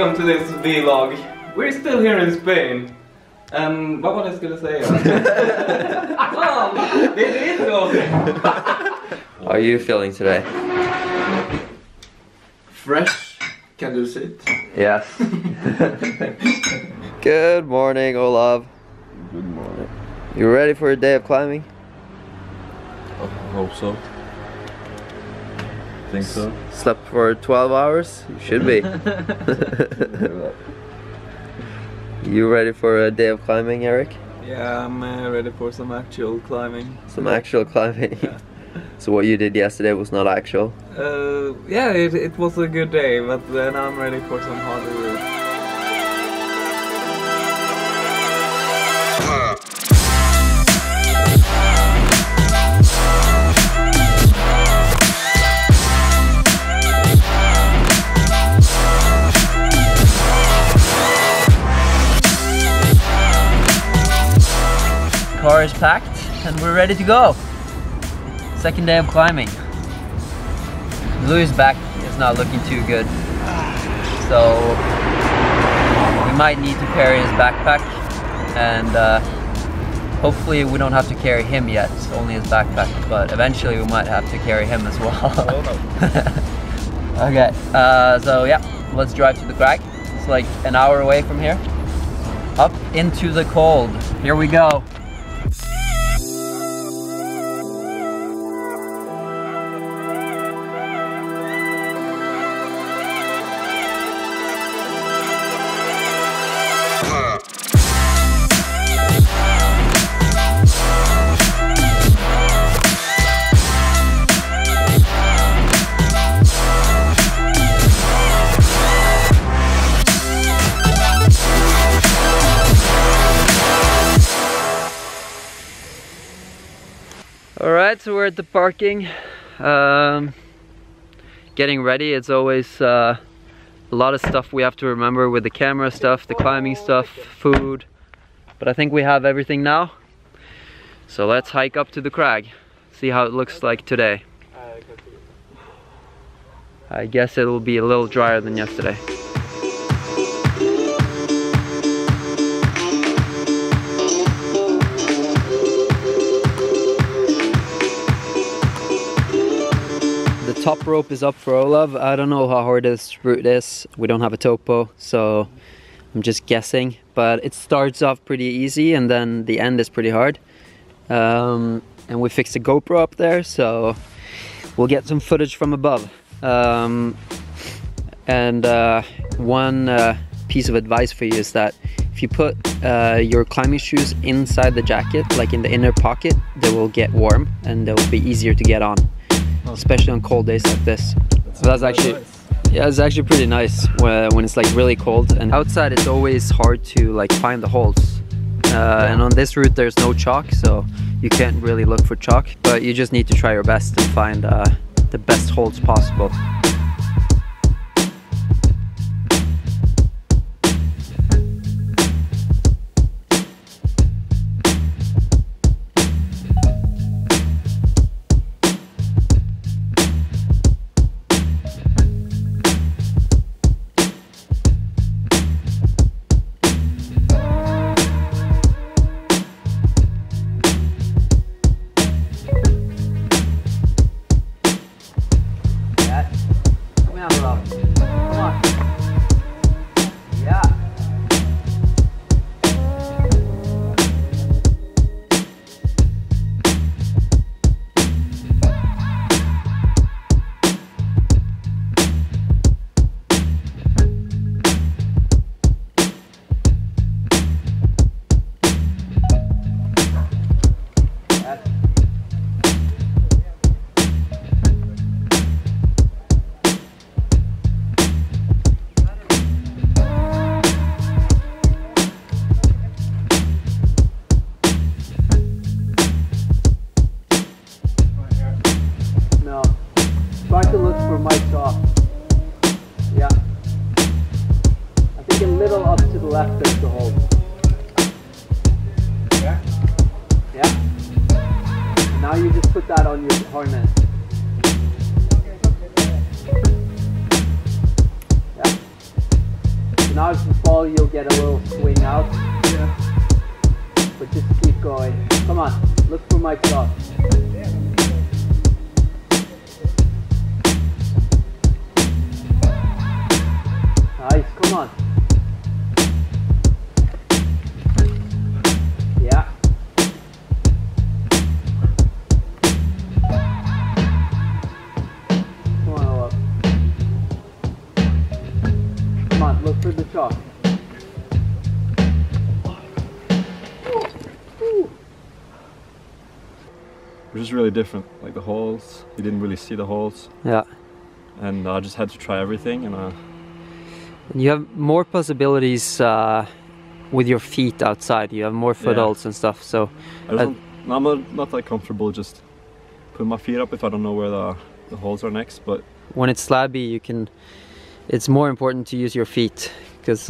welcome to this vlog. We're still here in Spain. What was I gonna say? Oh, they did go. How are you feeling today? Fresh. Can you sit? Yes. Good morning, Olav. Good morning. You ready for a day of climbing? I hope so. Think so. Slept for 12 hours? You should be. You ready for a day of climbing, Eric? Yeah, I'm ready for some actual climbing. Some actual climbing? Yeah. So what you did yesterday was not actual? Yeah, it was a good day, but then I'm ready for some harder work. Car is packed and we're ready to go. Second day of climbing. Louis' back is not looking too good, so we might need to carry his backpack, and hopefully we don't have to carry him yet, it's only his backpack, but eventually we might have to carry him as well. Okay, so yeah, let's drive to the crag. It's like an hour away from here. Up into the cold. Here we go. Alright, so we're at the parking, getting ready. It's always a lot of stuff we have to remember with the camera stuff, the climbing stuff, food, but I think we have everything now. So let's hike up to the crag, see how it looks like today. I guess it'll be a little drier than yesterday. Top rope is up for Olav. I don't know how hard this route is. We don't have a topo, so I'm just guessing. But it starts off pretty easy and then the end is pretty hard. And we fixed the GoPro up there, so we'll get some footage from above. One piece of advice for you is that if you put your climbing shoes inside the jacket, like in the inner pocket, they will get warm and they will be easier to get on. Especially on cold days like this. So that's actually, yeah, it's actually pretty nice when it's like really cold. And outside, it's always hard to like find the holes. And on this route, there's no chalk, so you can't really look for chalk. But you just need to try your best to find the best holes possible. Now if you fall, you'll get a little swing out. Yeah. But just keep going. Come on, look for my cross. Nice, come on. Yeah. Come on, Olav. Come on, look for the chalk. It was just really different, like the holes, you didn't really see the holes. Yeah. And I just had to try everything. And you have more possibilities with your feet outside, you have more footholds and stuff, so... I'm not that comfortable just putting my feet up if I don't know where the holes are next, but... When it's slabby, you can... It's more important to use your feet, because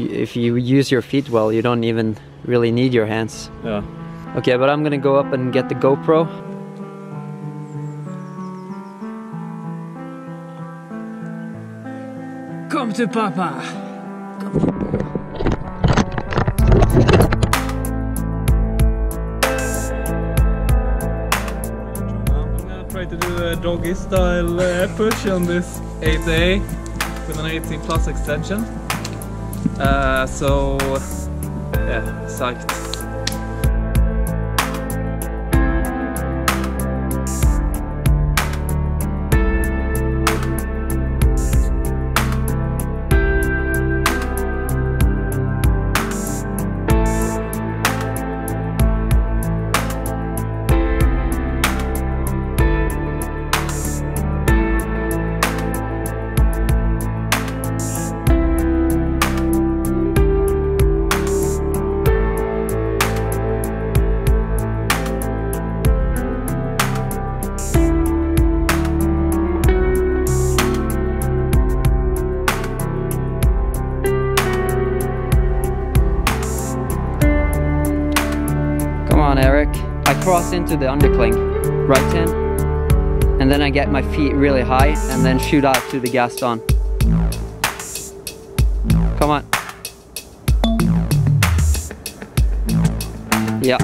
if you use your feet well, you don't even really need your hands. Yeah. Okay, but I'm gonna go up and get the GoPro. Come to Papa! Come to Papa. I'm gonna try to do a doggy style push on this 8A with an 18 plus extension. So, yeah, psyched. Eric, I cross into the undercling, right hand, and then I get my feet really high and then shoot out to the Gaston. Come on. Yeah.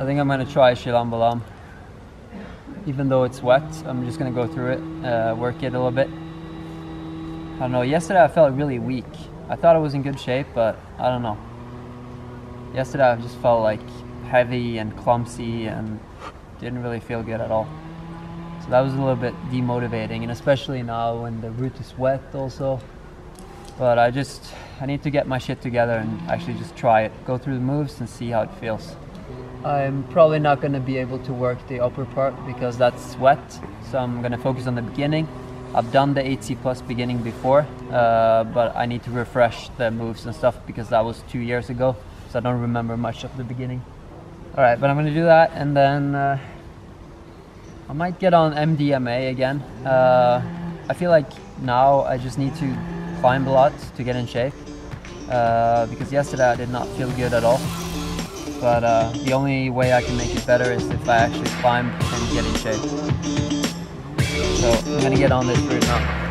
I think I'm gonna try Shilam Balam. Even though it's wet, I'm just gonna go through it, work it a little bit. I don't know, yesterday I felt really weak. I thought I was in good shape, but I don't know. Yesterday I just felt like heavy and clumsy and didn't really feel good at all. So that was a little bit demotivating, and especially now when the route is wet also. But I need to get my shit together and actually just try it. Go through the moves and see how it feels. I'm probably not going to be able to work the upper part because that's wet. So I'm going to focus on the beginning. I've done the 8C plus beginning before, but I need to refresh the moves and stuff because that was 2 years ago. So I don't remember much of the beginning. All right, but I'm going to do that, and then I might get on MDMA again. I feel like now I just need to climb a lot to get in shape, because yesterday I did not feel good at all. But the only way I can make it better is if I actually climb and get in shape. So I'm gonna get on this route now.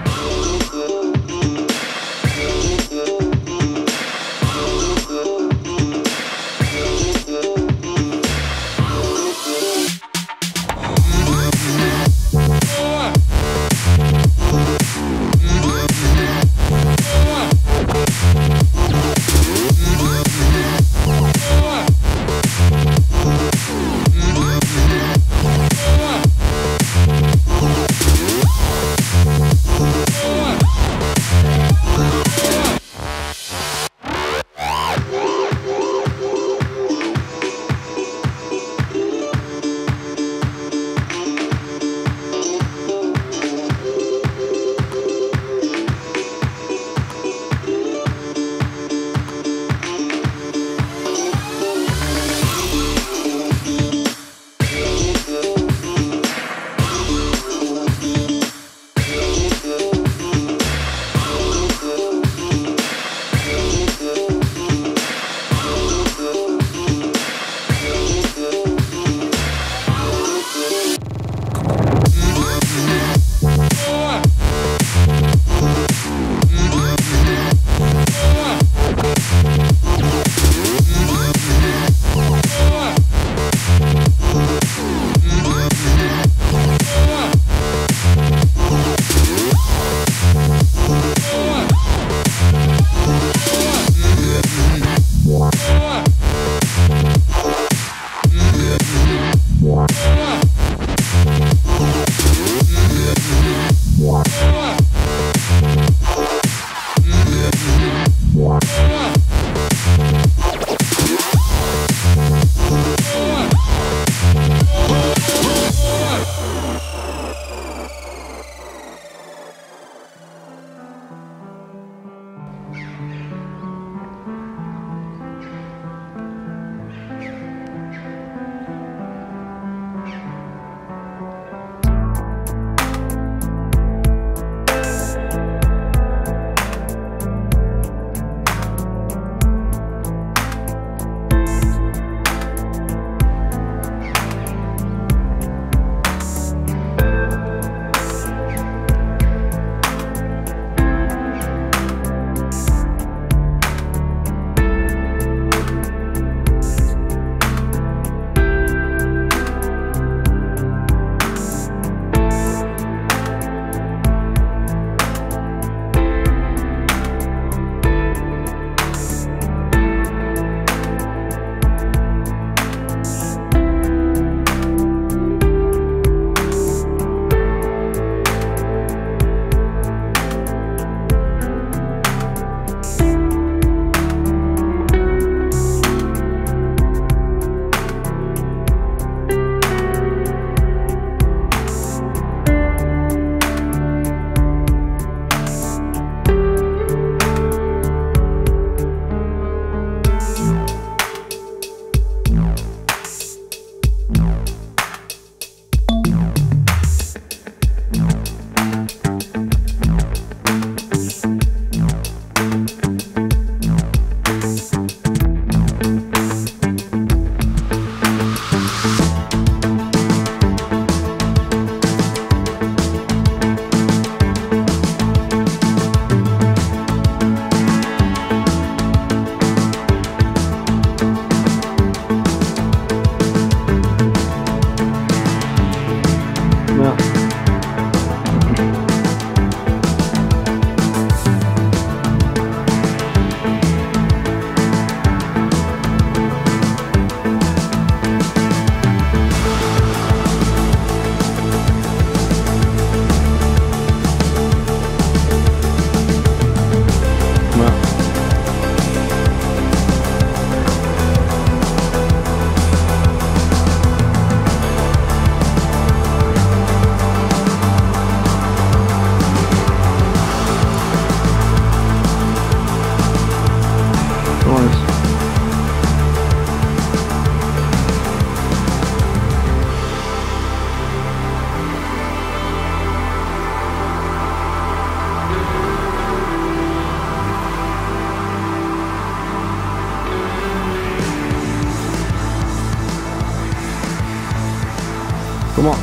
Come on.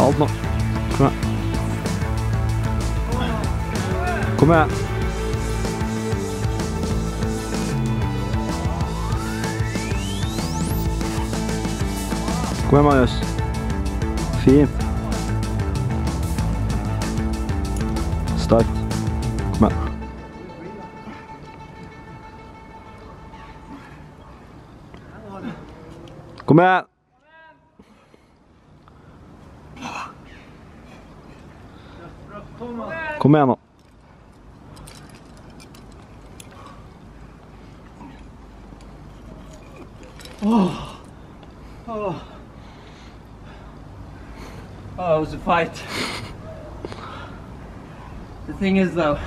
Alt nå. Kom her. Kom her. Kom her, Marius. Fint. Start. Kom her. Kom her! Kom her nå. It was a fight. The thing is though,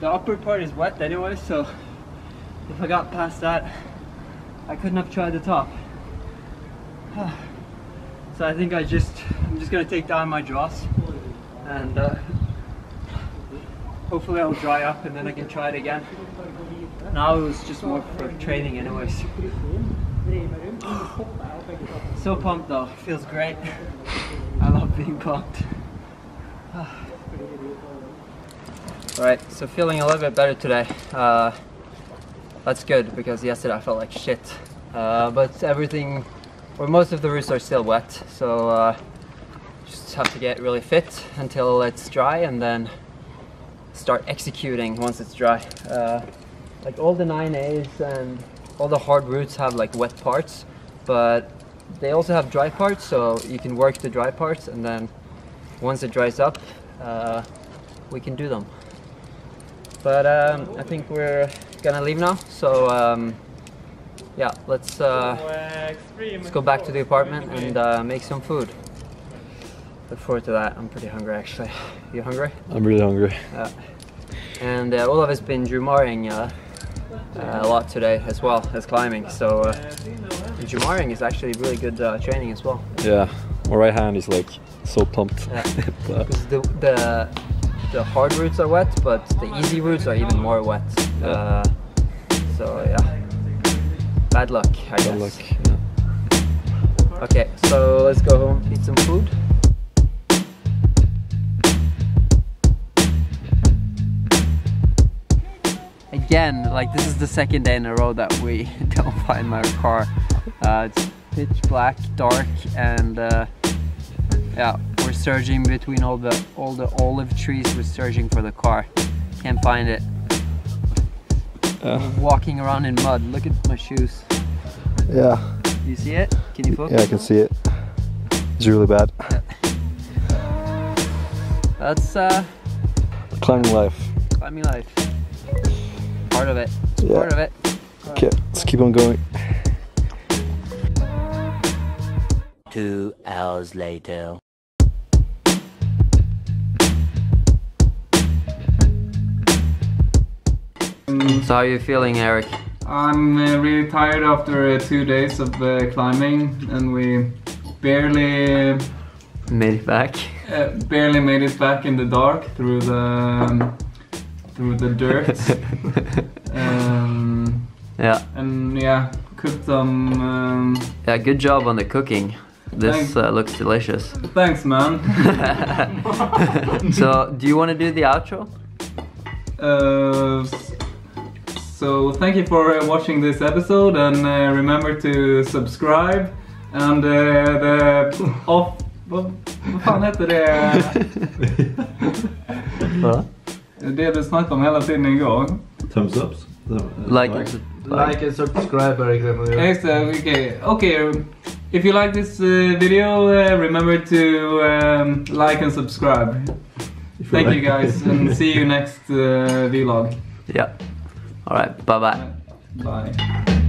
the upper part is wet anyway, so if I got past that, I couldn't have tried the top. So I think I'm just gonna take down my dross and hopefully I'll dry up and then I can try it again. Now it was just more for training anyways. So pumped though, feels great. I love being pumped. Alright, so feeling a little bit better today. That's good because yesterday I felt like shit. But everything, well, most of the roots are still wet, so just have to get really fit until it's dry and then start executing once it's dry. Like all the 9As and all the hard roots have like wet parts, but they also have dry parts, so you can work the dry parts and then once it dries up, we can do them. But I think we're gonna leave now, so yeah, let's go back to the apartment and make some food. Look forward to that. I'm pretty hungry actually. You hungry? I'm really hungry. And Olav has been jumaring a lot today as well as climbing. So jumaring is actually really good training as well. Yeah, my right hand is like so pumped. Yeah. Because the hard roots are wet, but the easy roots are even more wet. Yeah. So yeah. Bad luck, I guess. Bad luck, yeah. Okay, so let's go home, eat some food. Again, like this is the second day in a row that we don't find my car. It's pitch black, dark, and yeah, we're searching between all the olive trees. We're searching for the car. Can't find it. Walking around in mud. Look at my shoes. Yeah. You see it? Can you focus? Yeah, I can see it. It's really bad. Yeah. That's climbing life. Climbing life. Part of it. Yeah. Part of it. Okay, let's keep on going. 2 hours later. So how are you feeling, Eric? I'm really tired after 2 days of climbing, and we barely made it back. Barely made it back in the dark through the dirt. Yeah. And yeah, cooked some. Yeah, good job on the cooking. This looks delicious. Thanks, man. So, do you want to do the outro? So thank you for watching this episode, and remember to subscribe and the off. Vad fan heter det? Va? Det du snackade om hela tiden igår. Thumbs ups. Like and subscribe, Erik Grandelius. Okay. Okay. If you like this video, remember to like and subscribe. Thank you guys, and see you next vlog. Yeah. All right, bye-bye. Bye.